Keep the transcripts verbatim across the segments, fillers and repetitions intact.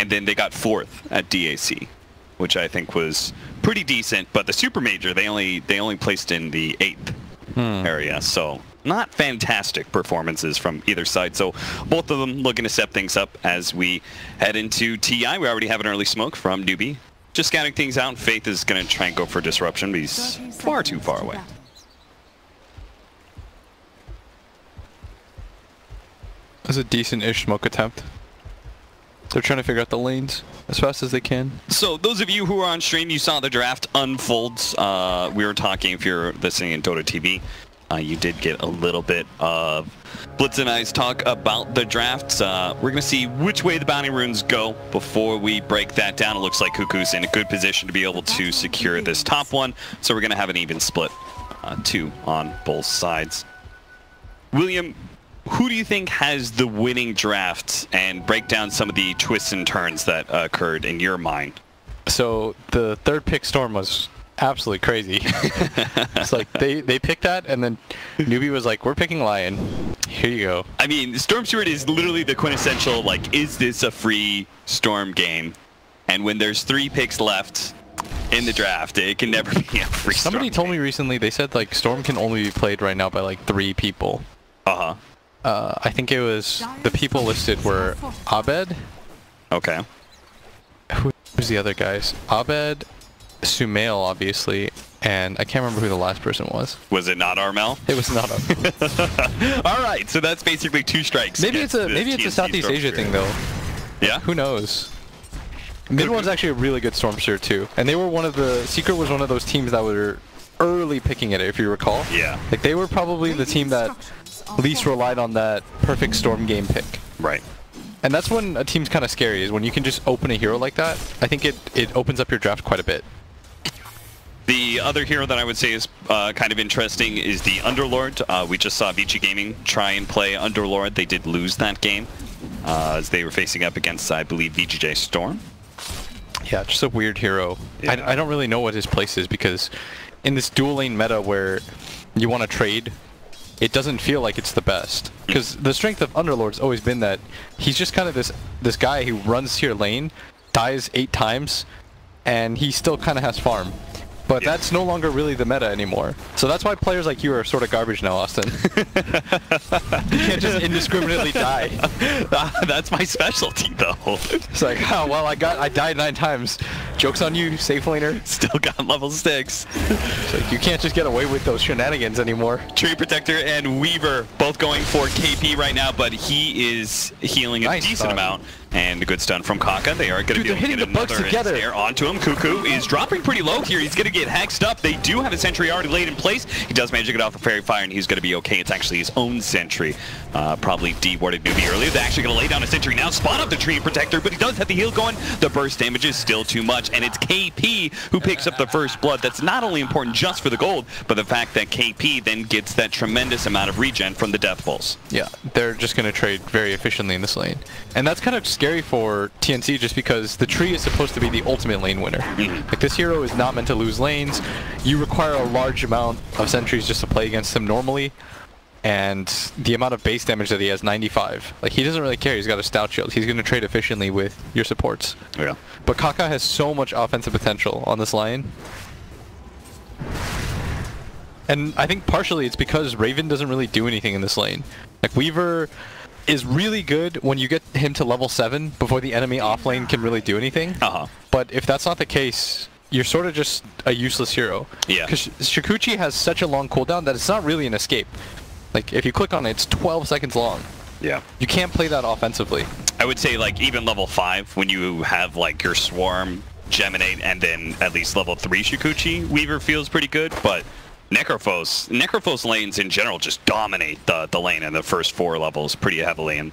and then they got fourth at D A C, which I think was pretty decent. But the super major, they only they only placed in the eighth hmm. area, so not fantastic performances from either side. So both of them looking to step things up as we head into T I. We already have an early smoke from Newbee. Just scouting things out. Faith is going to try and go for disruption, but he's far too far away. That's a decent-ish smoke attempt. They're trying to figure out the lanes as fast as they can. So those of you who are on stream, you saw the draft unfolds. Uh, we were talking, if you're listening in Dota T V, uh, you did get a little bit of Blitz and I's talk about the drafts. Uh, we're going to see which way the bounty runes go before we break that down. It looks like Kuku's in a good position to be able to secure this top one. So we're going to have an even split, uh, two on both sides. William, who do you think has the winning draft, and break down some of the twists and turns that uh, occurred in your mind? So the third pick Storm was absolutely crazy. It's like they, they picked that, and then Newbee was like, we're picking Lion. Here you go. I mean, Storm Spirit is literally the quintessential, like, is this a free Storm game? And when there's three picks left in the draft, it can never be a free Storm game. Somebody told me recently, they said, like, Storm can only be played right now by, like, three people. Uh-huh. Uh, I think it was, the people listed were Abed. Okay. Who, who's the other guys? Abed, Sumail, obviously, and I can't remember who the last person was. Was it not Armel? It was not Armel. All right, so that's basically two strikes. Maybe it's a maybe it's a Southeast Asia thing though. Yeah. Who knows? Mid one's actually a really good Stormster too, and they were one of the Secret was one of those teams that were early picking at it, if you recall. Yeah. Like they were probably the team that least relied on that perfect Storm game pick. Right. And that's when a team's kind of scary, is when you can just open a hero like that. I think it, it opens up your draft quite a bit. The other hero that I would say is uh, kind of interesting is the Underlord. Uh, we just saw Vici Gaming try and play Underlord. They did lose that game uh, as they were facing up against, I believe, V G J Storm. Yeah, just a weird hero. Yeah. I, I don't really know what his place is, because in this dual lane meta where you want to trade, it doesn't feel like it's the best, because the strength of Underlord's always been that he's just kind of this this guy who runs to your lane, dies eight times, and he still kind of has farm. But yeah, that's no longer really the meta anymore. So that's why players like you are sort of garbage now, Austin. You can't just indiscriminately die. That's my specialty, though. It's like, oh, well, I got, I died nine times. Joke's on you, safe laner. Still got level six. It's like, you can't just get away with those shenanigans anymore. Tree Protector and Weaver both going for K P right now, but he is healing a nice decent stun. amount. And a good stun from Kaka. They are going to be able to get another ensnare onto him. Kuku is dropping pretty low here. He's going to get hexed up. They do have a sentry already laid in place. He does manage to get off the fairy fire, and he's going to be okay. It's actually his own sentry. Uh, probably de-warded Newbee earlier. They're actually going to lay down a sentry now. Spawn up the Tree Protector, but he does have the heal going. The burst damage is still too much, and it's K P who picks up the first blood. That's not only important just for the gold, but the fact that K P then gets that tremendous amount of regen from the Death Pulse. Yeah, they're just going to trade very efficiently in this lane. And that's kind of scary for T N C, just because the tree is supposed to be the ultimate lane winner. Like, this hero is not meant to lose lanes. You require a large amount of sentries just to play against him normally, and the amount of base damage that he has, ninety-five. Like, he doesn't really care. He's got a stout shield. He's going to trade efficiently with your supports. Yeah. But Kaka has so much offensive potential on this Lion. And I think partially it's because Raven doesn't really do anything in this lane. Like, Weaver is really good when you get him to level seven before the enemy offlane can really do anything. Uh-huh. But if that's not the case, you're sort of just a useless hero. Yeah. Because Shikuchi has such a long cooldown that it's not really an escape. Like, if you click on it, it's twelve seconds long. Yeah. You can't play that offensively. I would say, like, even level five, when you have, like, your Swarm, Geminate, and then at least level three Shikuchi, Weaver feels pretty good, but Necrophos, Necrophos lanes in general just dominate the, the lane in the first four levels pretty heavily, and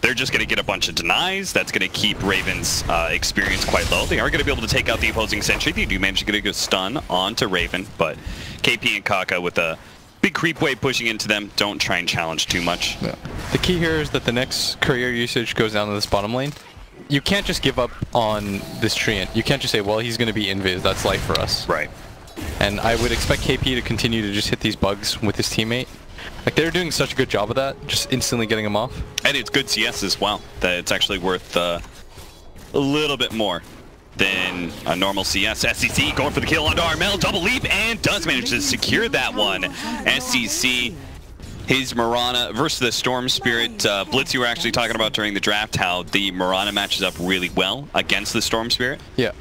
they're just going to get a bunch of denies. That's going to keep Raven's uh, experience quite low. They are going to be able to take out the opposing sentry. They do manage to get a good stun onto Raven, but K P and Kaka with a big creep wave pushing into them. Don't try and challenge too much. Yeah. The key here is that the next courier usage goes down to this bottom lane. You can't just give up on this treant. You can't just say, well, he's going to be invis. That's life for us. Right. And I would expect K P to continue to just hit these bugs with his teammate. Like, they're doing such a good job of that, just instantly getting him off. And it's good C S as well. That it's actually worth uh, a little bit more than a normal C S. S C C going for the kill onto Armel, double leap, and does manage to secure that one. S C C, his Mirana versus the Storm Spirit. Uh, Blitz, you were actually talking about during the draft how the Mirana matches up really well against the Storm Spirit. Yeah.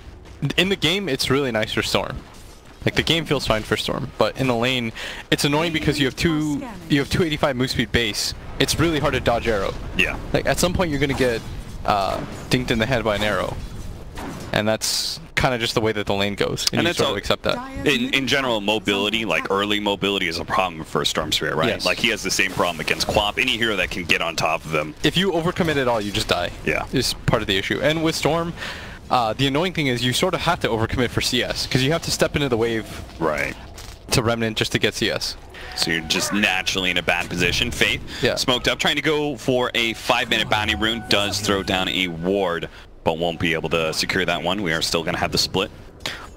In the game, it's really nice for Storm. Like, the game feels fine for Storm, but in the lane, it's annoying because you have two, you have two eighty-five move speed base. It's really hard to dodge arrow. Yeah. Like, at some point, you're going to get uh, dinked in the head by an arrow. And that's kind of just the way that the lane goes. And, and you sort of accept that. In, in general, mobility, like early mobility, is a problem for Storm Spirit, right? Yes. Like, he has the same problem against Quap, any hero that can get on top of them. If you overcommit at all, you just die. Yeah. It's part of the issue. And with Storm, Uh, the annoying thing is you sort of have to overcommit for C S, because you have to step into the wave right to Remnant just to get C S. So you're just naturally in a bad position. Faith, yeah, smoked up, trying to go for a five-minute bounty rune, does throw down a ward, but won't be able to secure that one. We are still going to have the split.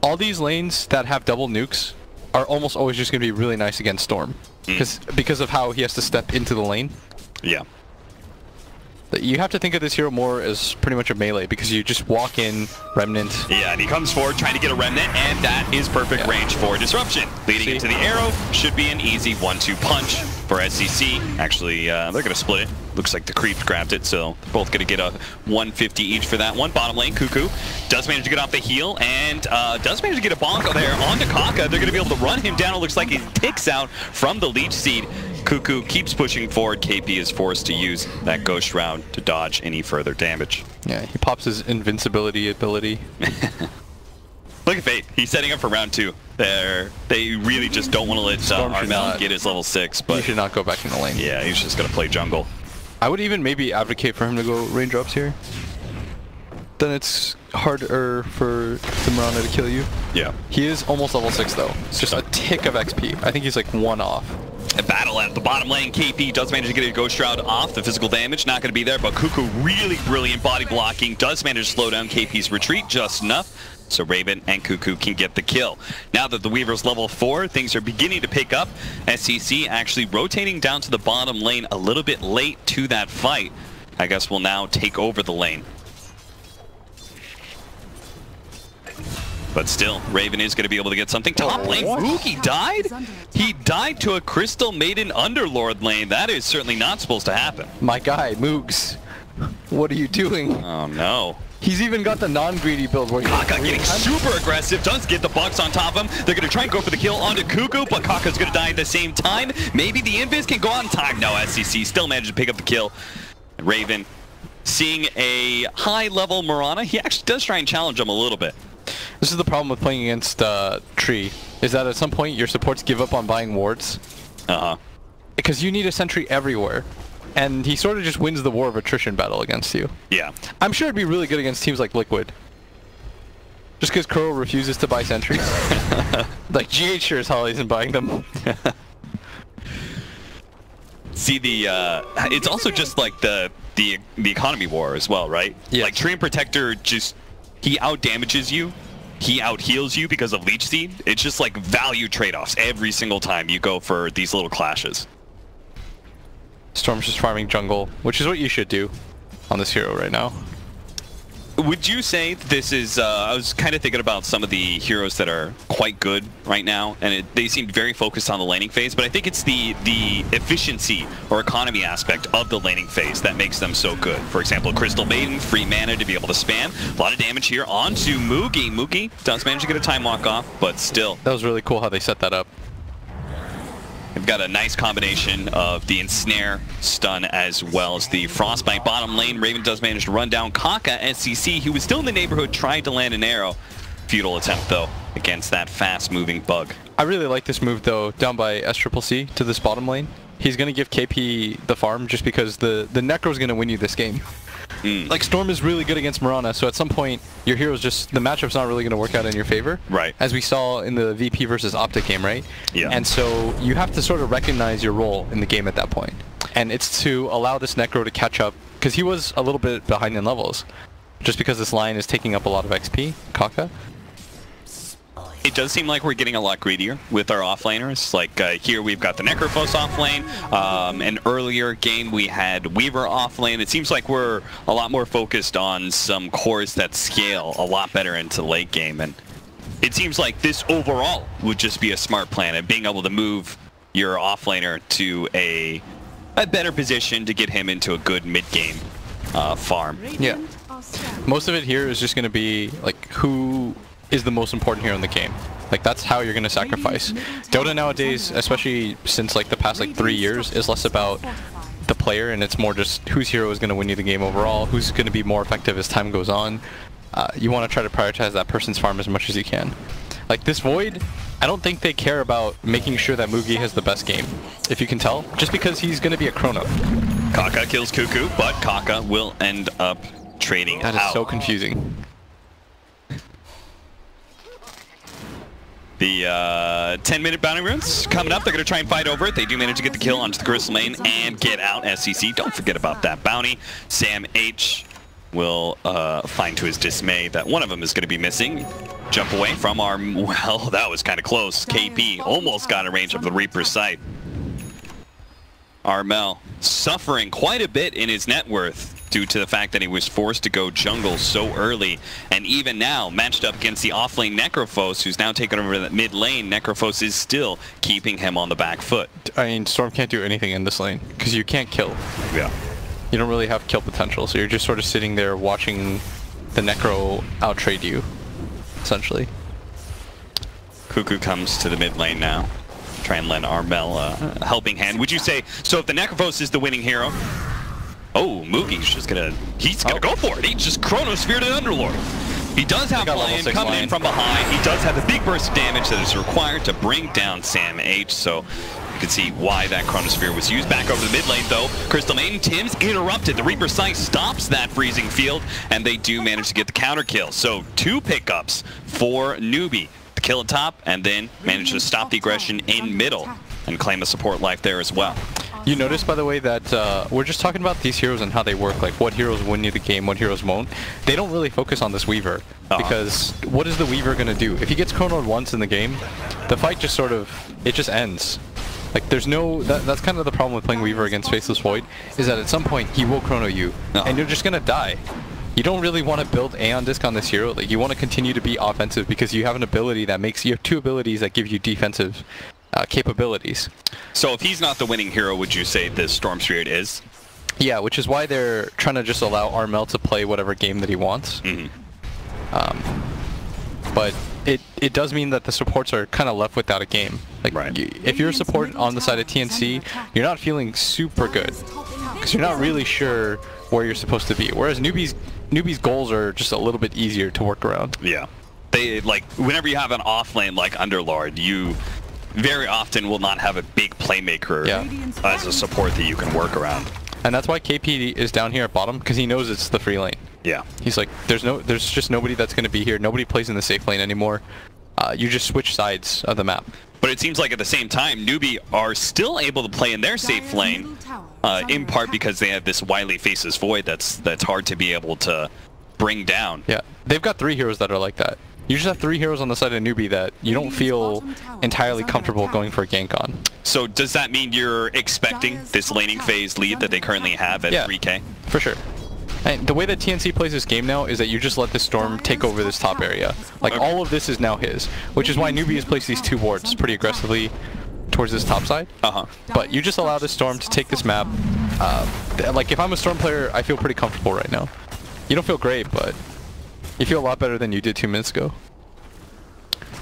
All these lanes that have double nukes are almost always just going to be really nice against Storm, mm. because of how he has to step into the lane. Yeah. You have to think of this hero more as pretty much a melee, because you just walk in, Remnant. Yeah, and he comes forward trying to get a Remnant, and that is perfect yeah. range for Disruption. Leading See? into the arrow, should be an easy one two punch for S C C. Actually, uh, they're going to split it. Looks like the creep grabbed it, so they're both going to get a one fifty each for that one. Bottom lane, Kuku does manage to get off the heel, and uh, does manage to get a bonk there onto Kaka. They're going to be able to run him down. It looks like he ticks out from the Leech Seed. Kuku keeps pushing forward. K P is forced to use that Ghost Round to dodge any further damage. Yeah, he pops his invincibility ability. Look at Fate. He's setting up for round two. They're, they really just don't want to let uh, Armel not, get his level six. But he should not go back in the lane. Yeah, he's just going to play jungle. I would even maybe advocate for him to go range ups here. Then it's harder for the Mirana to kill you. Yeah. He is almost level six, though. It's just so, a tick of X P. I think he's like one off. A battle at the bottom lane. K P does manage to get a Ghost Shroud off. The physical damage not going to be there, but Kuku really brilliant body blocking. Does manage to slow down K P's retreat just enough, so Raven and Kuku can get the kill. Now that the Weaver's level four, things are beginning to pick up. S C C actually rotating down to the bottom lane a little bit late to that fight. I guess we'll now take over the lane. But still, Raven is going to be able to get something. Top lane, Moogie died? He died to a Crystal Maiden Underlord lane. That is certainly not supposed to happen. My guy, Moogs, what are you doing? Oh, no. He's even got the non-greedy build. Where Kaka getting super aggressive, does get the bucks on top of him. They're going to try and go for the kill onto Kuku, but Kaka's going to die at the same time. Maybe the invis can go on time. No, S C C still managed to pick up the kill. And Raven, seeing a high-level Mirana, he actually does try and challenge him a little bit. This is the problem with playing against uh, Tree, is that at some point your supports give up on buying wards. Uh-huh. Because you need a sentry everywhere, and he sort of just wins the war of attrition battle against you. Yeah. I'm sure it'd be really good against teams like Liquid. Just because Kuro refuses to buy sentries. Like, G H sure as hell isn't buying them. See the, uh, it's also just like the, the, the economy war as well, right? Yes. Like, Tree and Protector just, he out-damages you. He out-heals you because of Leech Seed. It's just like value trade-offs every single time you go for these little clashes. Storm's just farming jungle, which is what you should do on this hero right now. Would you say this is, uh, I was kind of thinking about some of the heroes that are quite good right now, and it, they seem very focused on the laning phase, but I think it's the, the efficiency or economy aspect of the laning phase that makes them so good. For example, Crystal Maiden, free mana to be able to spam. A lot of damage here onto Moogie. Moogie does manage to get a time walk off, but still. That was really cool how they set that up. We've got a nice combination of the Ensnare, Stun, as well as the Frostbite. Bottom lane, Raven does manage to run down Kaka. S C C, who was still in the neighborhood, tried to land an arrow. Futile attempt, though, against that fast-moving bug. I really like this move, though, down by S C C to this bottom lane. He's going to give K P the farm just because the, the Necro's going to win you this game. Mm. Like, Storm is really good against Mirana, so at some point, your hero's just, the matchup's not really going to work out in your favor. Right. As we saw in the V P versus Optic game, right? Yeah. And so, you have to sort of recognize your role in the game at that point. And it's to allow this Necro to catch up, because he was a little bit behind in levels. Just because this Lion is taking up a lot of X P, Kaka. It does seem like we're getting a lot greedier with our offlaners. Like uh, here we've got the Necrophos offlane. Um, an earlier game we had Weaver offlane. It seems like we're a lot more focused on some cores that scale a lot better into late game. And it seems like this overall would just be a smart plan of being able to move your offlaner to a, a better position to get him into a good mid-game uh, farm. Yeah. Most of it here is just going to be like who is the most important hero in the game. Like that's how you're gonna sacrifice. Dota nowadays, especially since like the past like three years, is less about the player and it's more just whose hero is gonna win you the game overall, who's gonna be more effective as time goes on. Uh, you wanna try to prioritize that person's farm as much as you can. Like this Void, I don't think they care about making sure that Moogie has the best game, if you can tell, just because he's gonna be a chrono. Kaka kills Kuku, but Kaka will end up trading out. That is so confusing. The uh, ten minute bounty runes coming up. They're going to try and fight over it. They do manage to get the kill onto the Crystal Maiden and get out S C C. Don't forget about that bounty. Sam H will uh, find to his dismay that one of them is going to be missing. Jump away from our... Well, that was kind of close. K P almost got a range of the Reaper Scythe. Armel suffering quite a bit in his net worth due to the fact that he was forced to go jungle so early. And even now, matched up against the offlane Necrophos, who's now taken over the mid lane, Necrophos is still keeping him on the back foot. I mean, Storm can't do anything in this lane, because you can't kill. Yeah. You don't really have kill potential, so you're just sort of sitting there watching the Necro outtrade you, essentially. Kuku comes to the mid lane now. Try and lend Armel a helping hand. Would you say, so if the Necrophos is the winning hero, oh, Moogie's just gonna, he's gonna oh. go for it. He just Chronosphered an Underlord. He does have Lion coming line. in from behind. He does have a big burst of damage that is required to bring down Sam H, so you can see why that Chronosphere was used. Back over the mid lane though, Crystal Maiden, Tim's interrupted. The Reaper Scythe stops that freezing field, and they do manage to get the counter kill. So two pickups for Newbee. Kill at top, and then manage to stop the aggression in middle and claim a support life there as well. You notice, by the way, that uh, we're just talking about these heroes and how they work, like what heroes win you the game, what heroes won't. They don't really focus on this Weaver, uh-huh. because what is the Weaver going to do? If he gets chronoed once in the game, the fight just sort of, it just ends. Like there's no, that, that's kind of the problem with playing Weaver against Faceless Void, is that at some point he will chrono you, uh-huh. and you're just going to die. You don't really want to build Aeon Disc on this hero. Like you want to continue to be offensive because you have an ability that makes you have two abilities that give you defensive uh, capabilities. So if he's not the winning hero, would you say this Storm Spirit is? Yeah, which is why they're trying to just allow Armel to play whatever game that he wants. Mm-hmm. um, but it it does mean that the supports are kind of left without a game. Like right. you, if you're a support on the side of T N C, you're not feeling super good because you're not really sure where you're supposed to be. Whereas Newbee's Newbee's goals are just a little bit easier to work around. Yeah. They, like, whenever you have an offlane like Underlord, you very often will not have a big playmaker yeah. as a support that you can work around. And that's why K P is down here at bottom, because he knows it's the free lane. Yeah. He's like, there's no, there's just nobody that's going to be here. Nobody plays in the safe lane anymore. Uh, you just switch sides of the map. But it seems like at the same time, Newbee are still able to play in their safe lane, uh, in part because they have this wily Faceless Void that's that's hard to be able to bring down. Yeah, they've got three heroes that are like that. You just have three heroes on the side of Newbee that you don't feel entirely comfortable going for a gank on. So does that mean you're expecting this laning phase lead that they currently have at yeah, three K? For sure. And the way that T N C plays this game now is that you just let the Storm take over this top area. Like, okay. all of this is now his, which is why Newbee has placed these two wards pretty aggressively towards this top side. Uh-huh. But you just allow the Storm to take this map. Uh, like, if I'm a Storm player, I feel pretty comfortable right now. You don't feel great, but you feel a lot better than you did two minutes ago.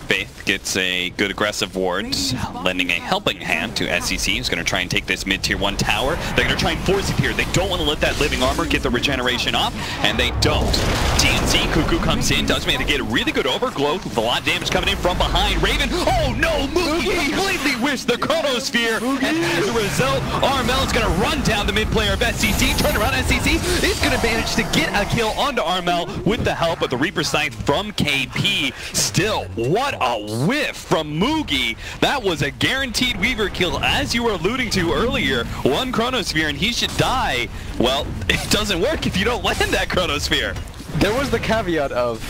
Faith gets a good aggressive ward, lending a helping hand to S C C, who's going to try and take this mid-tier one tower. They're going to try and force it here. They don't want to let that living armor get the regeneration up, and they don't. T N C, Kuku comes in, does manage to get a really good overgrowth with a lot of damage coming in from behind. Raven, oh no, Moogie completely whiffed the Chronosphere, and as a result, Armel's going to run down the mid-player of S C C. Turn around, S C C is going to manage to get a kill onto Armel with the help of the Reaper Scythe from K P. Still, what a whiff from Moogie. That was a guaranteed Weaver kill, as you were alluding to earlier. One Chronosphere and he should die. Well, it doesn't work if you don't land that Chronosphere. There was the caveat of,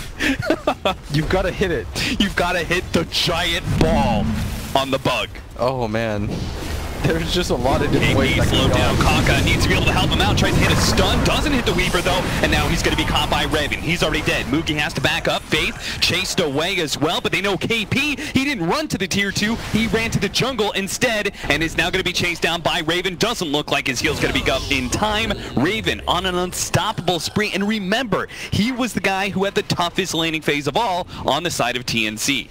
you've got to hit it. You've got to hit the giant ball on the bug. Oh man. There's just a lot of different ways. K P slowed down. Kaka needs to be able to help him out. Tries to hit a stun. Doesn't hit the Weaver though. And now he's going to be caught by Revan. He's already dead. Moogie has to back up. Faith chased away as well. But they know K P. He didn't run to the tier two. He ran to the jungle instead. And is now going to be chased down by Raven. Doesn't look like his heal's going to be up in time. Raven on an unstoppable spree. And remember, he was the guy who had the toughest laning phase of all on the side of T N C.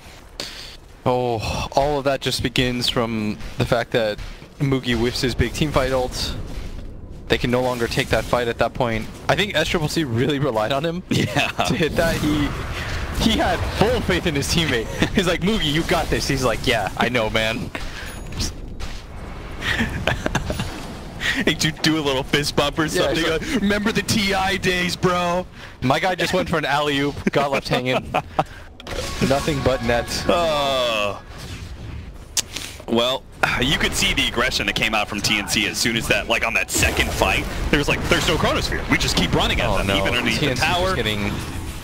Oh, all of that just begins from the fact that Moogie whiffs his big teamfight ult. They can no longer take that fight at that point. I think S C C really relied on him yeah. to hit that. He he had full faith in his teammate. He's like, Moogie, you got this. He's like, yeah, I know, man. Hey, do, do a little fist bump or something. Yeah, like, remember the T I days, bro. My guy just went for an alley-oop, got left hanging. Nothing but nets. Oh. Well, you could see the aggression that came out from T N C as soon as that, like on that second fight, there was like, there's no Chronosphere. We just keep running at oh, them, no. even underneath T N C the tower. Getting...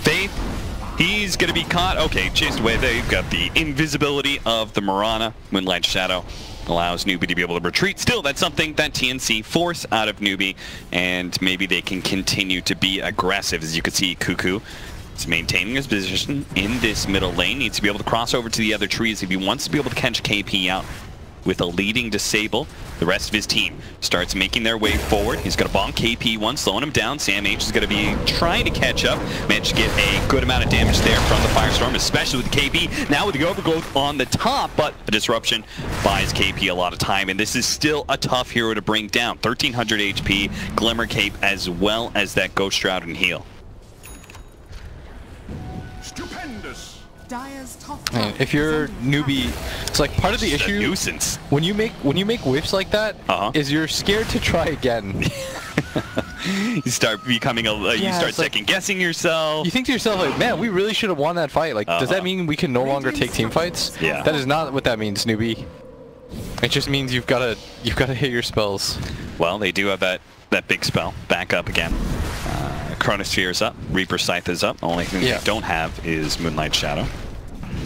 Faith, he's gonna be caught. Okay, chased away. They've got the invisibility of the Mirana. Moonlight Shadow allows Newbee to be able to retreat. Still, that's something that T N C force out of Newbee, and maybe they can continue to be aggressive. As you can see, Kuku. He's maintaining his position in this middle lane. Needs to be able to cross over to the other trees if he wants to be able to catch K P out with a leading disable. The rest of his team starts making their way forward. He's going to bomb K P once, slowing him down. Sam H is going to be trying to catch up. Managed to get a good amount of damage there from the Firestorm, especially with K P. Now with the Overgrowth on the top, but the Disruption buys K P a lot of time, and this is still a tough hero to bring down. thirteen hundred H P, Glimmer Cape, as well as that Ghost Shroud and heal. If you're Newbee, it's like part of the issue. Nuisance. When you make when you make whiffs like that, uh-huh. is you're scared to try again. You start becoming a uh, yeah, you start second like, guessing yourself. You think to yourself like, man, we really should have won that fight. Like, uh-huh. does that mean we can no longer take team fights? Yeah. That is not what that means, Newbee. It just means you've got to you've got to hit your spells. Well, they do have that that big spell back up again. Uh, Chronosphere is up. Reaper Scythe is up. The only thing yeah. they don't have is Moonlight Shadow.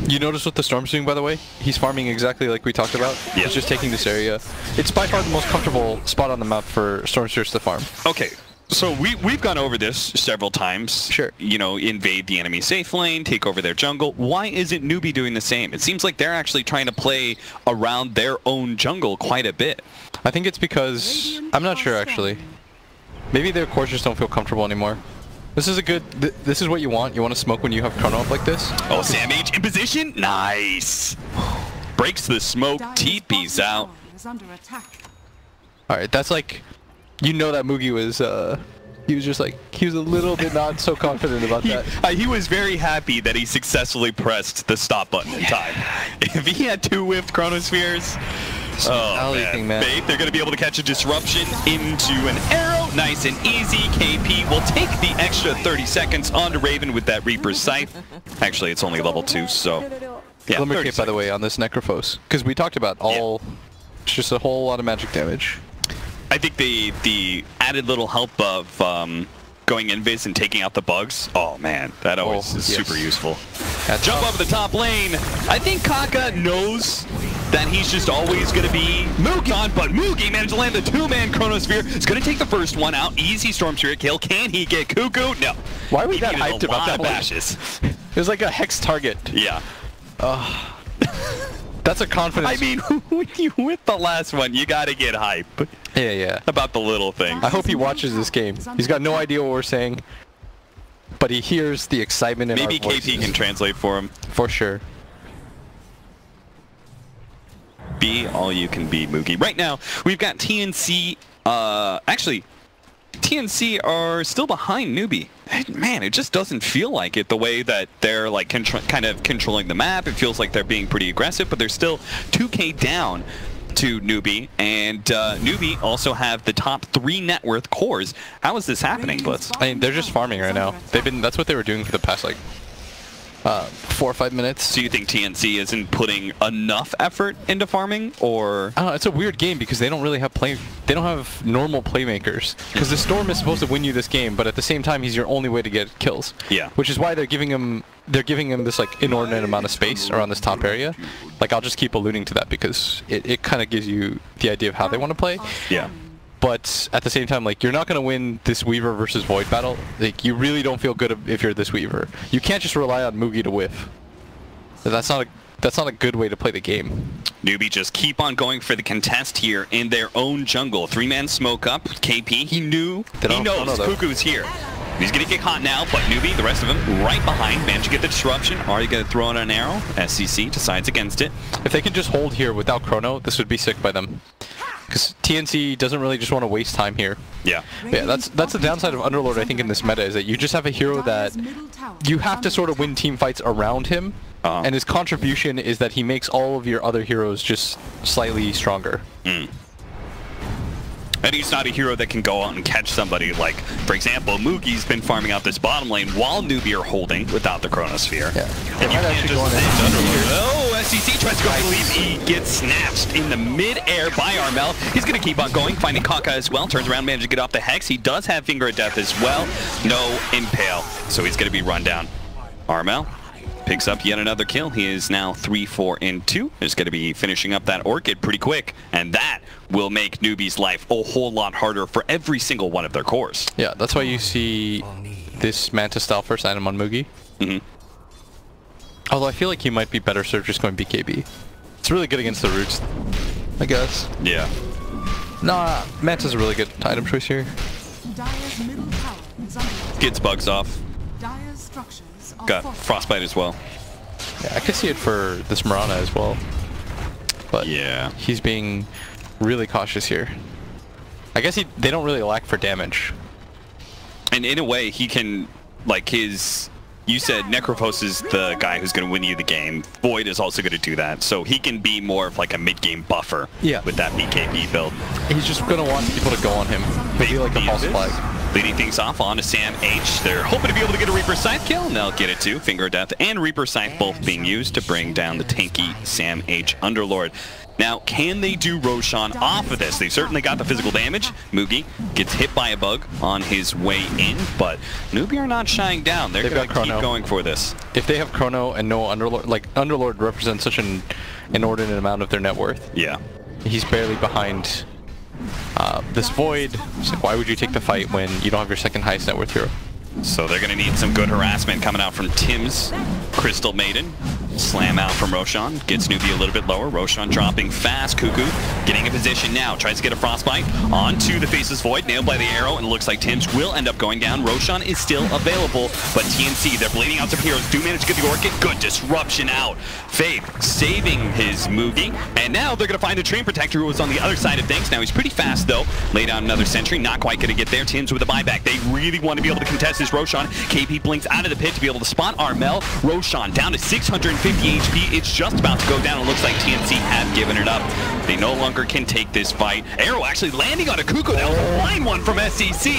You notice what the Storm's doing, by the way? He's farming exactly like we talked about. Yep. He's just taking this area. It's by far the most comfortable spot on the map for Stormspirits to farm. Okay, so we, we've gone over this several times. Sure. You know, invade the enemy safe lane, take over their jungle. Why isn't Newbee doing the same? It seems like they're actually trying to play around their own jungle quite a bit. I think it's because... I'm not sure, actually. Maybe their cores just don't feel comfortable anymore. This is a good, th this is what you want. You want to smoke when you have Chrono up like this? Oh, Sam H in position? Nice! Breaks the smoke, T P's out. Alright, that's like, you know that Moogie was, uh, he was just like, he was a little bit not so confident about he, that. Uh, he was very happy that he successfully pressed the stop button in time. If he had two whiffed Chronospheres, oh man. Thing, man. Faith, they're going to be able to catch a Disruption into an arrow. Nice and easy. K P will take the extra thirty seconds onto Raven with that Reaper's Scythe. Actually, it's only level two, so... Yeah, Glimmer Cape, by the way, on this Necrophos. Because we talked about all... Yeah. It's just a whole lot of magic damage. I think the the added little help of um, going invis and taking out the bugs. Oh, man. That always oh, is yes. super useful. That's Jump up the top lane. I think Kaka knows... that he's just always going to be Moogie on, but Moogie managed to land the two-man Chronosphere. It's going to take the first one out. Easy Storm Spirit kill. Can he get Kuku? No. Why were we that hyped about that bashes? It was like a hex target. Yeah. Uh, that's a confidence. I mean, with the last one, you got to get hype. Yeah, yeah. About the little thing. I hope he watches this game. He's got no idea what we're saying, but he hears the excitement in Maybe our voices. K P can translate for him. For sure. Be all you can be, Moogie. Right now, we've got T N C, uh, actually, T N C are still behind Newbee. Man, it just doesn't feel like it the way that they're like kind of controlling the map. It feels like they're being pretty aggressive, but they're still two K down to Newbee. And uh, Newbee also have the top three net worth cores. How is this happening, Blitz? I mean, they're just farming right now. They've been, that's what they were doing for the past, like, uh, four or five minutes. Do you think T N C isn't putting enough effort into farming, or? I don't know, it's a weird game because they don't really have play. They don't have normal playmakers because the Storm is supposed to win you this game, but at the same time, he's your only way to get kills. Yeah. Which is why they're giving him they're giving him this like inordinate amount of space around this top area. Like I'll just keep alluding to that because it it kind of gives you the idea of how they want to play. Yeah. But at the same time, like, you're not going to win this Weaver versus Void battle. Like, you really don't feel good if you're this Weaver. You can't just rely on Moogie to whiff. That's not a, that's not a good way to play the game. Newbee just keep on going for the contest here in their own jungle. Three-man smoke up. K P, he knew. He knows Kuku's here. He's going to get caught now, but Newbee, the rest of him, right behind. Managed to get the disruption. Are you going to throw in an arrow? S C C decides against it. If they can just hold here without Chrono, this would be sick by them. Because T N C doesn't really just want to waste time here. Yeah. Yeah, that's that's the downside of Underlord, I think, in this meta, is that you just have a hero that you have to sort of win team fights around him, uh-huh. and his contribution is that he makes all of your other heroes just slightly stronger. Mm. And he's not a hero that can go out and catch somebody. Like, for example, Moogie's been farming out this bottom lane while Newbee are holding without the Chronosphere. Yeah. And you can't just oh, S C C tries to go for leave. He gets snatched in the mid-air by Armel. He's going to keep on going, finding Kaka as well. Turns around, manages to get off the Hex. He does have Finger of Death as well. No Impale. So he's going to be run down. Armel picks up yet another kill. He is now three, four, and two. He's going to be finishing up that Orchid pretty quick, and that will make Newbee's life a whole lot harder for every single one of their cores. Yeah, that's why you see this Manta style first item on Moogie. Mm-hmm. Although I feel like he might be better served just going B K B. It's really good against the roots, I guess. Yeah. Nah, Manta's a really good item choice here. Gets bugs off. Got Frostbite as well. Yeah, I could see it for this Mirana as well. But yeah, he's being really cautious here. I guess he, they don't really lack for damage. And in a way, he can, like his... You said Necrophos is the guy who's going to win you the game. Void is also going to do that. So he can be more of like a mid-game buffer yeah. with that B K B build. He's just going to want people to go on him. Maybe like a false flag. Leading things off on to Sam H. They're hoping to be able to get a Reaper Scythe kill, and they'll get it too. Finger of Death and Reaper Scythe both being used to bring down the tanky Sam H. Underlord. Now, can they do Roshan off of this? They've certainly got the physical damage. Moogie gets hit by a bug on his way in, but Newbee are not shying down. They're going to keep going for this. If they have Chrono and no Underlord, like Underlord represents such an inordinate amount of their net worth. Yeah. He's barely behind... Uh, this Void, so why would you take the fight when you don't have your second highest net worth hero? So they're going to need some good harassment coming out from Tim's Crystal Maiden. Slam out from Roshan, gets Newbee a little bit lower. Roshan dropping fast. Kuku getting in position now, tries to get a Frostbite onto the Faceless Void, nailed by the arrow, and it looks like Tim's will end up going down. Roshan is still available, but T N C, they're bleeding out some heroes. Do manage to get the Orchid, good disruption out. Faith saving his Moogie, and now they're going to find the Tree Protector who was on the other side of things. Now he's pretty fast though, lay down another sentry, not quite going to get there. Tim's with a buyback, they really want to be able to contest this Roshan. K P blinks out of the pit to be able to spot Armel. Roshan down to six hundred fifty H P, it's just about to go down. It looks like T N C have given it up. They no longer can take this fight. Arrow actually landing on a Kuku. That was a blind one from S C C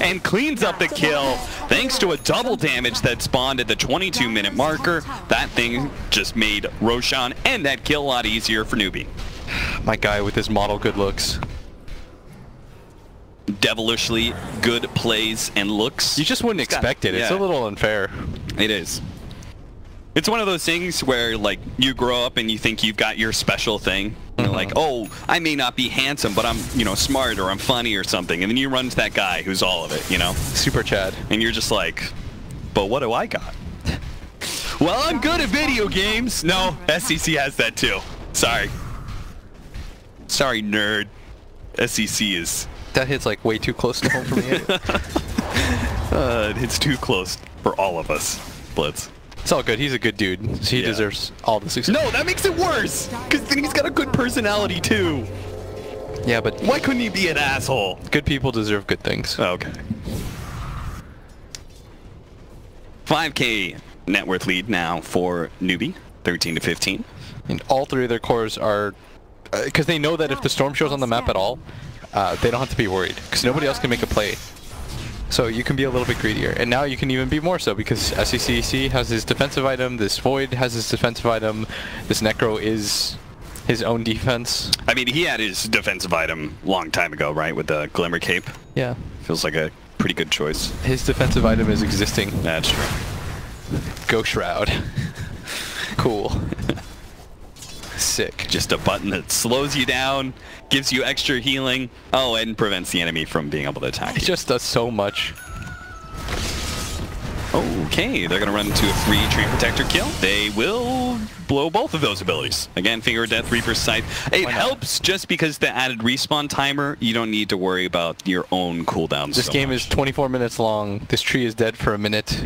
and cleans up the kill. Thanks to a double damage that spawned at the twenty-two minute marker, that thing just made Roshan and that kill a lot easier for Newbee. My guy with his model good looks. Devilishly good plays and looks. You just wouldn't expect it. It's yeah. a little unfair. It is. It's one of those things where, like, you grow up and you think you've got your special thing. You're like, oh, I may not be handsome, but I'm, you know, smart or I'm funny or something. And then you run to that guy who's all of it, you know? Super Chad. And you're just like, but what do I got? Well, I'm good at video games. No, S C C has that too. Sorry. Sorry, nerd. S C C is... That hits, like, way too close to home for me. uh, it hits too close for all of us, Blitz. It's all good. He's a good dude. So he yeah. deserves all the success. No, that makes it worse! Because then he's got a good personality, too. Yeah, but... Why couldn't he be an asshole? Good people deserve good things. Okay. five K net worth lead now for Newbee. thirteen to fifteen. And all three of their cores are... Because uh, they know that if the Storm shows on the map at all, uh, they don't have to be worried. Because nobody else can make a play. So you can be a little bit greedier, and now you can even be more so because S C C has his defensive item, this Void has his defensive item, this Necro is his own defense. I mean, he had his defensive item long time ago, right, with the Glimmer Cape? Yeah. Feels like a pretty good choice. His defensive item is existing. That's true. Go Shroud. Cool. Sick. Just a button that slows you down, gives you extra healing. Oh, and prevents the enemy from being able to attack you. It just does so much. Okay, they're going to run into a free Tree Protector kill. They will blow both of those abilities. Again, Finger of Death, Reaper Scythe. It helps just because the added respawn timer, you don't need to worry about your own cooldowns. This so game much. is twenty-four minutes long. This tree is dead for a minute.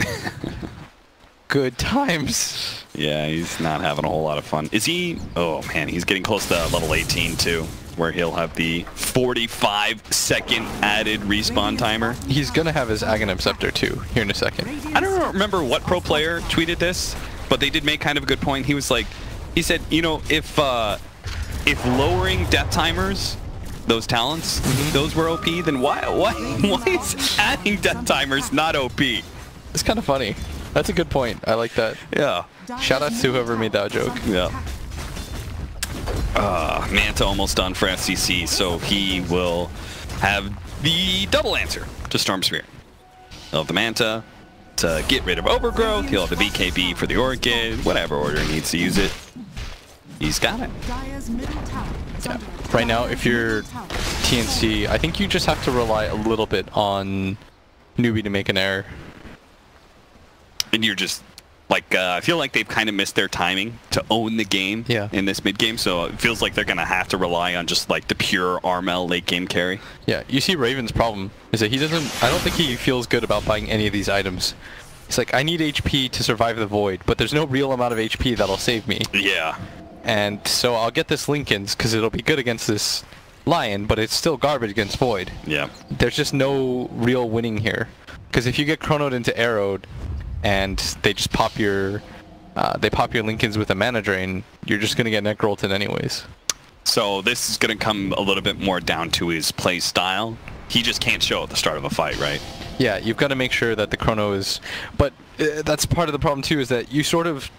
Good times. Yeah, he's not having a whole lot of fun. Is he? Oh man, he's getting close to level eighteen too, where he'll have the forty-five second added respawn timer. He's gonna have his Aghanim Scepter too, here in a second. I don't remember what pro player tweeted this, but they did make kind of a good point. He was like, he said, you know, if uh, if lowering death timers, those talents, mm-hmm. those were O P, then why, why, why is adding death timers not O P? It's kind of funny. That's a good point. I like that. Yeah. Shout out to whoever made that joke. Yeah. Uh, Manta almost done for S C C, so he will have the double answer to Storm Spirit. He'll have the Manta to get rid of Overgrowth. He'll have the B K B for the Orchid. Whatever order he needs to use it. He's got it. Yeah. Right now, if you're T N C, I think you just have to rely a little bit on Newbee to make an error. And you're just, like, uh, I feel like they've kind of missed their timing to own the game yeah. in this mid-game, so it feels like they're going to have to rely on just, like, the pure Armel late-game carry. Yeah, you see Raven's problem is that he doesn't, I don't think he feels good about buying any of these items. It's like, I need H P to survive the Void, but there's no real amount of H P that'll save me. Yeah. And so I'll get this Lincoln's, because it'll be good against this Lion, but it's still garbage against Void. Yeah. There's just no real winning here. Because if you get chronoed into arrowed, and they just pop your, uh, they pop your Lincolns with a mana drain, you're just gonna get necrolted anyways. So this is gonna come a little bit more down to his play style. He just can't show at the start of a fight, right? Yeah, you've got to make sure that the chrono is, but uh, that's part of the problem too, is that you sort of,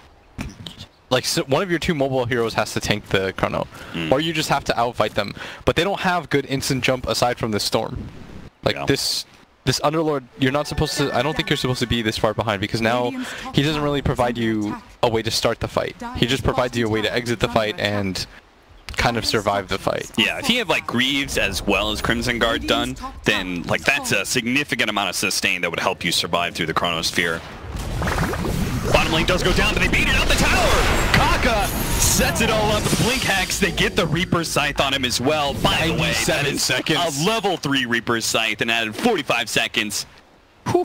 like, so one of your two mobile heroes has to tank the chrono, mm. or you just have to outfight them. But they don't have good instant jump aside from this Storm, like yeah. this. This Underlord, you're not supposed to, I don't think you're supposed to be this far behind, because now he doesn't really provide you a way to start the fight. He just provides you a way to exit the fight and kind of survive the fight. Yeah, if you have like Greaves as well as Crimson Guard done, then like that's a significant amount of sustain that would help you survive through the Chronosphere. Bottom lane does go down, but they beat it out the tower! Kaka sets it all up. The Blink Hex, they get the Reaper Scythe on him as well. By the way, that is seconds. a level three Reaper Scythe and added forty-five seconds. Whew.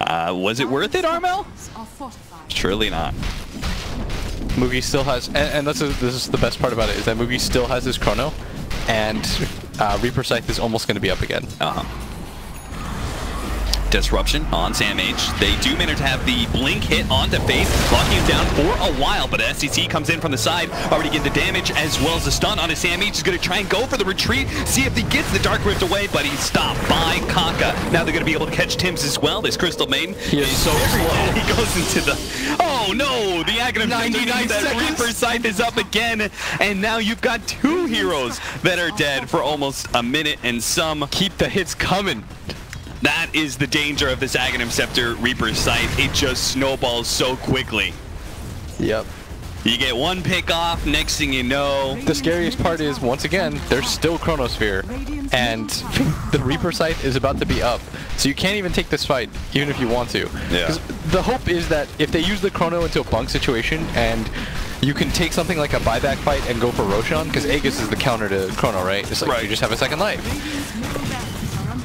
Uh, was it worth it, Armel? Surely not. Moogie still has, and, and that's a, this is the best part about it, is that Moogie still has his chrono, and uh, Reaper Scythe is almost going to be up again. Uh-huh. Disruption on Sam H. They do manage to have the blink hit onto Faith, locking him down for a while, but S C C comes in from the side, already getting the damage as well as the stun onto Sam H. He's going to try and go for the retreat, see if he gets the Dark Rift away, but he's stopped by Kaka. Now they're going to be able to catch Tim's as well, this Crystal Maiden. He is so slow. He goes into the... Oh no! The Aghanim ninety-nine seconds. Reaper Scythe is up again, and now you've got two heroes that are dead for almost a minute and some. Keep the hits coming. That is the danger of this Aghanim Scepter Reaper Scythe. It just snowballs so quickly. Yep. You get one pick off, next thing you know... The scariest part is, once again, there's still Chronosphere. And the Reaper Scythe is about to be up. So you can't even take this fight, even if you want to. Yeah. The hope is that if they use the Chrono into a bunk situation, and you can take something like a buyback fight and go for Roshan, because Aegis is the counter to Chrono, right? It's like right. you just have a second life.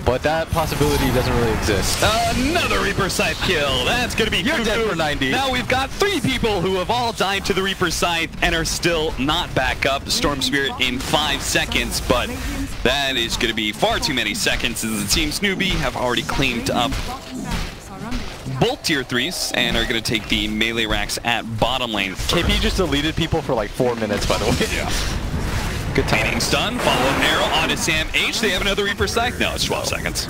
But that possibility doesn't really exist. Another Reaper Scythe kill. That's going to be You're Kuku. Dead for ninety. Now we've got three people who have all died to the Reaper Scythe and are still not back up. Storm Spirit in five seconds, but that is going to be far too many seconds as the team's Newbee have already cleaned up both tier threes and are going to take the melee racks at bottom lane. K P just deleted people for like four minutes, by the way. Yeah. Good timing. Stun, follow an arrow onto Sam H. They have another Reaper Scythe. No, it's twelve seconds.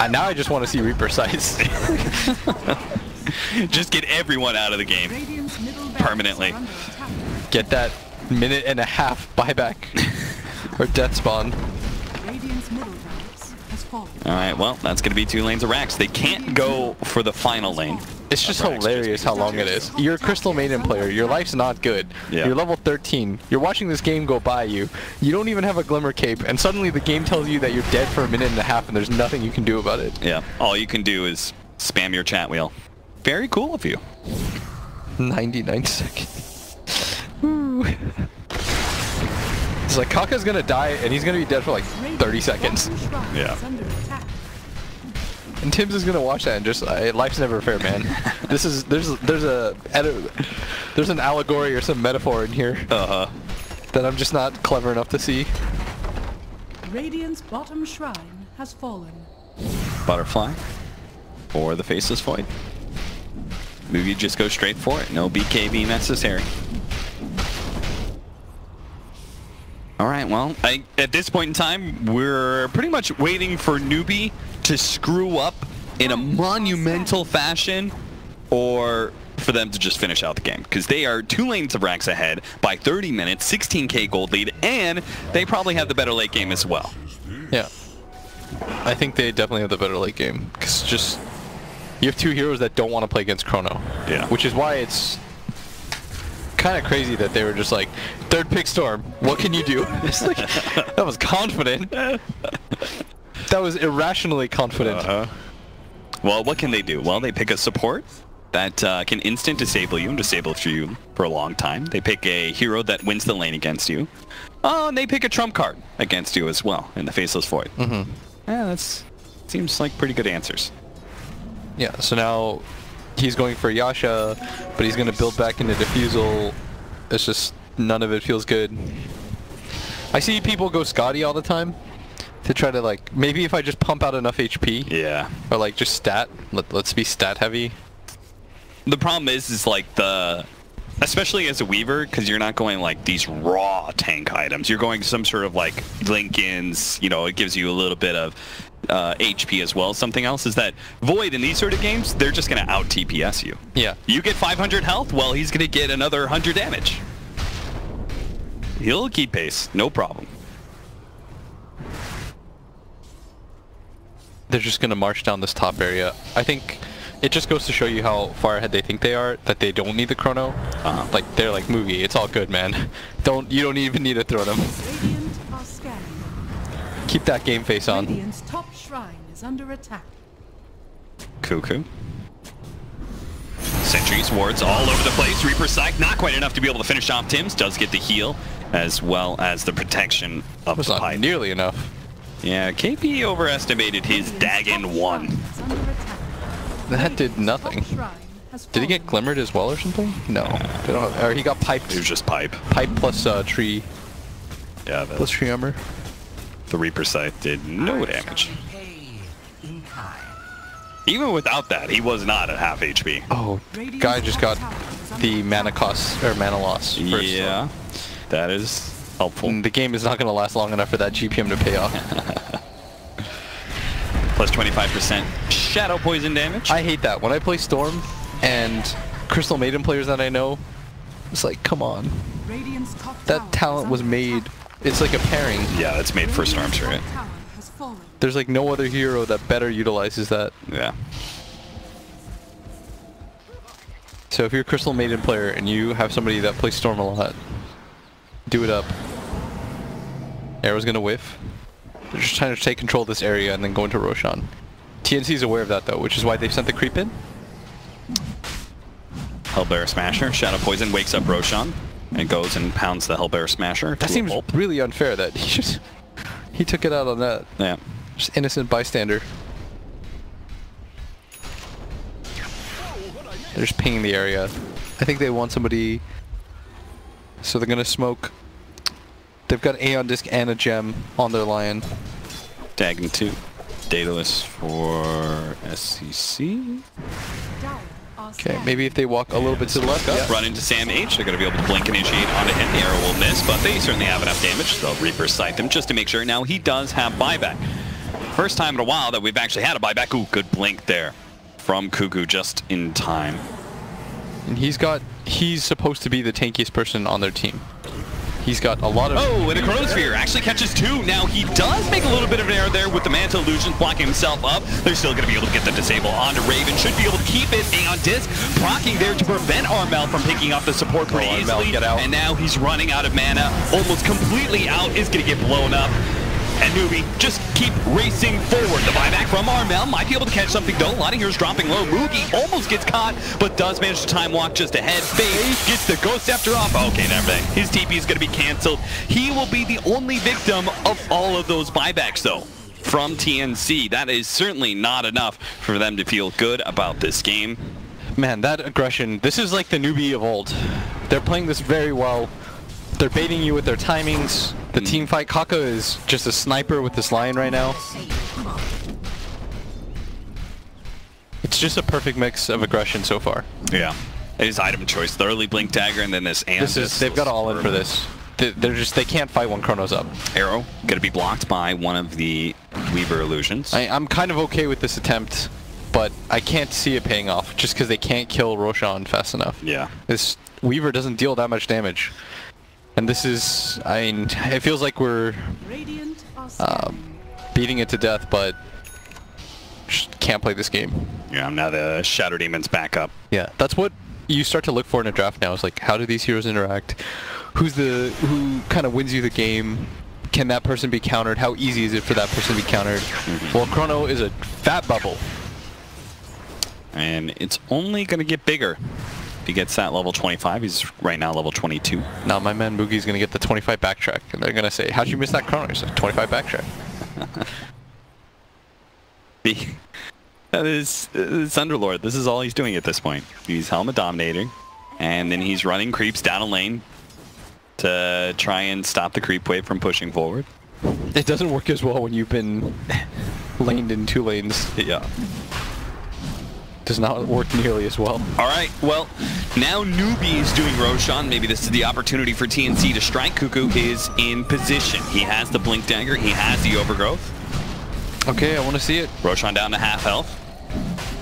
Uh, now I just want to see Reaper Scythe. Just get everyone out of the game. Permanently. Get that minute and a half buyback. Or death spawn. Alright, well, that's going to be two lanes of Rax. They can't go for the final lane. It's just hilarious how long it is. You're a Crystal Maiden player. Your life's not good. Yeah. You're level thirteen. You're watching this game go by you. You don't even have a Glimmer Cape, and suddenly the game tells you that you're dead for a minute and a half, and there's nothing you can do about it. Yeah, all you can do is spam your chat wheel. Very cool of you. ninety-nine seconds. Woo. It's like Kaka's gonna die and he's gonna be dead for like thirty seconds. Yeah. And Tim's is gonna watch that and just uh, life's never fair, man. This is there's there's a there's an allegory or some metaphor in here uh-huh. that I'm just not clever enough to see. Radiant's bottom shrine has fallen. Butterfly or the Faceless Void. Moogie just goes straight for it. No B K B necessary. Alright, well, I, at this point in time, we're pretty much waiting for Newbee to screw up in a monumental fashion or for them to just finish out the game. Because they are two lanes of Rax ahead by thirty minutes, sixteen K gold lead, and they probably have the better late game as well. Yeah. I think they definitely have the better late game. Because just, you have two heroes that don't want to play against Chrono. Yeah. Which is why it's kind of crazy that they were just like, third pick Storm, what can you do? It's like, that was confident. That was irrationally confident. Uh-huh. Well, what can they do? Well, they pick a support that uh, can instant disable you and disable you for a long time. They pick a hero that wins the lane against you. Oh, and they pick a trump card against you as well in the Faceless Void. Mm-hmm. Yeah, that's seems like pretty good answers. Yeah, so now he's going for Yasha, but he's going to build back into Diffusal. It's just none of it feels good. I see people go Scotty all the time to try to like, maybe if I just pump out enough H P. Yeah. Or like just stat. Let, let's be stat heavy. The problem is, is like the, especially as a Weaver, because you're not going like these raw tank items. You're going some sort of like Lincoln's, you know, it gives you a little bit of Uh, H P as well. Something else is that Void in these sort of games, they're just going to out T P S you. Yeah. You get five hundred health, well, he's going to get another one hundred damage. He'll keep pace, no problem. They're just going to march down this top area. I think it just goes to show you how far ahead they think they are, that they don't need the Chrono. Uh-huh. Like, they're like, Moogie, it's all good, man. Don't, you don't even need to throw them. Keep that game face on. Radiant's top shrine is under attack. Kuku. Sentries, wards all over the place. Reaper Scythe, not quite enough to be able to finish off Tim's. Does get the heal, as well as the protection of the pipe. Not nearly enough. Yeah, K P overestimated his Dagon one. That did nothing. Did he get glimmered as well or something? No. Uh, they don't have, or he got piped. It was just pipe. Pipe plus uh, tree. Yeah, that's plus tree armor. The Reaper Scythe did no damage. Even without that, he was not at half H P. Oh, guy just got the mana cost or mana loss. First yeah, level. That is helpful. And the game is not going to last long enough for that G P M to pay off. Plus twenty-five percent shadow poison damage. I hate that. When I play Storm and Crystal Maiden players that I know, it's like, come on. That talent was made. It's like a pairing. Yeah, it's made for Storm Spirit. There's like no other hero that better utilizes that. Yeah. So if you're a Crystal Maiden player and you have somebody that plays Storm a lot, do it up. Arrow's gonna whiff. They're just trying to take control of this area and then go into Roshan. T N C's aware of that though, which is why they've sent the creep in. Hellbearer Smasher, Shadow Poison wakes up Roshan. And goes and pounds the Hellbearer Smasher. That seems really unfair that he just... He took it out on that. Yeah. Just innocent bystander. They're just pinging the area. I think they want somebody... So they're gonna smoke. They've got Aeon Disc and a gem on their Lion. Dagon two. Daedalus for S C C. Okay, maybe if they walk a little bit to the left, yeah. Run into Sam H, they're going to be able to blink initiate onto him. The arrow will miss, but they certainly have enough damage. They'll Reaper Scythe him just to make sure. Now he does have buyback. First time in a while that we've actually had a buyback. Ooh, good blink there from Kuku just in time. And he's got, he's supposed to be the tankiest person on their team. He's got a lot of... Oh, and the Chronosphere actually catches two. Now, he does make a little bit of an error there with the Manta Illusion blocking himself up. They're still going to be able to get the disable onto Raven. Should be able to keep it Aeon Disc. Blocking there to prevent Armel from picking up the support pretty oh, easily. Armel, get out. And now he's running out of mana. Almost completely out. Is going to get blown up. And Newbee just keep racing forward. The buyback from Armel might be able to catch something though. A lot of heroes dropping low. Moogie almost gets caught, but does manage to time walk just ahead. Faith gets the ghost after off. Okay, never mind. His T P is going to be canceled. He will be the only victim of all of those buybacks though from T N C. That is certainly not enough for them to feel good about this game. Man, that aggression. This is like the Newbee of old. They're playing this very well. They're baiting you with their timings. The team fight, Kaka is just a sniper with this Lion right now. It's just a perfect mix of aggression so far. Yeah. His item choice, the early blink dagger, and then this and this. This is, they've got all in for this. They're just, they can't fight when Chrono's up. Arrow, gonna be blocked by one of the Weaver illusions. I, I'm kind of okay with this attempt, but I can't see it paying off just because they can't kill Roshan fast enough. Yeah. This Weaver doesn't deal that much damage. And this is, I mean, it feels like we're um, beating it to death, but just can't play this game. Yeah, now the Shadow Demon's back up. Yeah, that's what you start to look for in a draft now, is like, how do these heroes interact? Who's the, who kind of wins you the game? Can that person be countered? How easy is it for that person to be countered? Mm-hmm. Well, Chrono is a fat bubble. And it's only going to get bigger. He gets that level twenty-five. He's right now level twenty-two. Now my man Moogie's gonna get the twenty-five backtrack, and they're gonna say, "How'd you miss that Chrono?" He's like, twenty-five backtrack. That is, it's Underlord. This is all he's doing at this point. He's helmet dominating, and then he's running creeps down a lane to try and stop the creep wave from pushing forward. It doesn't work as well when you've been laned in two lanes. Yeah. Does not work nearly as well. Alright, well, now Newbee is doing Roshan. Maybe this is the opportunity for T N C to strike. Kuku is in position. He has the blink dagger. He has the overgrowth. Okay, I want to see it. Roshan down to half health.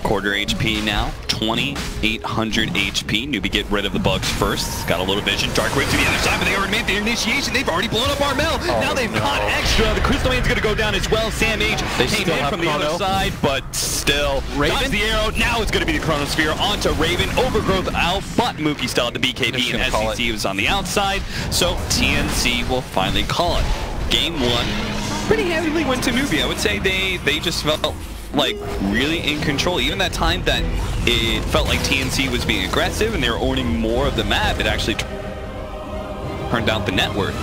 Quarter H P now. twenty-eight hundred H P. Newbee get rid of the bugs first. Got a little vision. Dark Wave to the other side, but they already made the initiation. They've already blown up Armel. Oh, now they've no. got extra. The Crystal Maiden's going to go down as well. Sam H they came in from the Chrono. other side, but still. Raven? The arrow. Now it's going to be the Chronosphere onto Raven. Overgrowth out, but Moogie still at the B K B, and S C C was on the outside. So T N C will finally call it. Game one. Pretty heavily went to Newbee. I would say they, they just felt like really in control. Even that time that it felt like T N C was being aggressive and they were owning more of the map, it actually turned out the net worth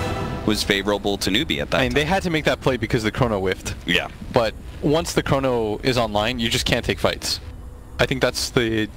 was favorable to Newbee at that I mean, time. They had to make that play because the Chrono whiffed. Yeah. But once the Chrono is online, you just can't take fights. I think that's the